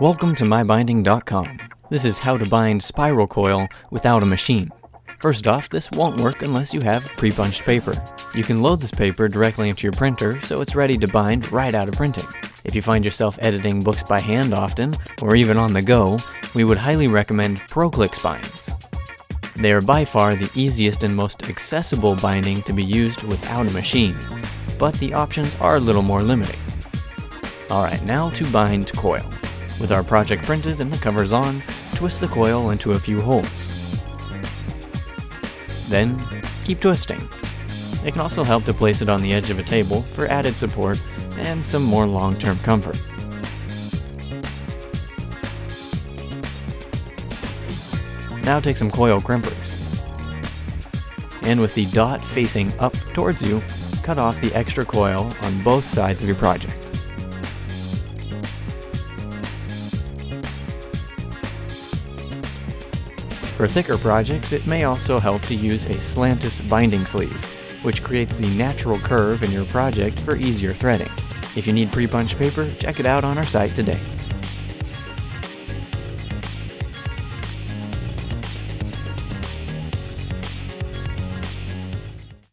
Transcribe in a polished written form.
Welcome to MyBinding.com. This is how to bind spiral coil without a machine. First off, this won't work unless you have pre-punched paper. You can load this paper directly into your printer so it's ready to bind right out of printing. If you find yourself editing books by hand often, or even on the go, we would highly recommend ProClick binds. They are by far the easiest and most accessible binding to be used without a machine, but the options are a little more limiting. Alright, now to bind coil. With our project printed and the covers on, twist the coil into a few holes. Then, keep twisting. It can also help to place it on the edge of a table for added support and some more long-term comfort. Now take some coil crimpers, and with the dot facing up towards you, cut off the extra coil on both sides of your project. For thicker projects, it may also help to use a Slantis binding sleeve, which creates the natural curve in your project for easier threading. If you need pre-punched paper, check it out on our site today.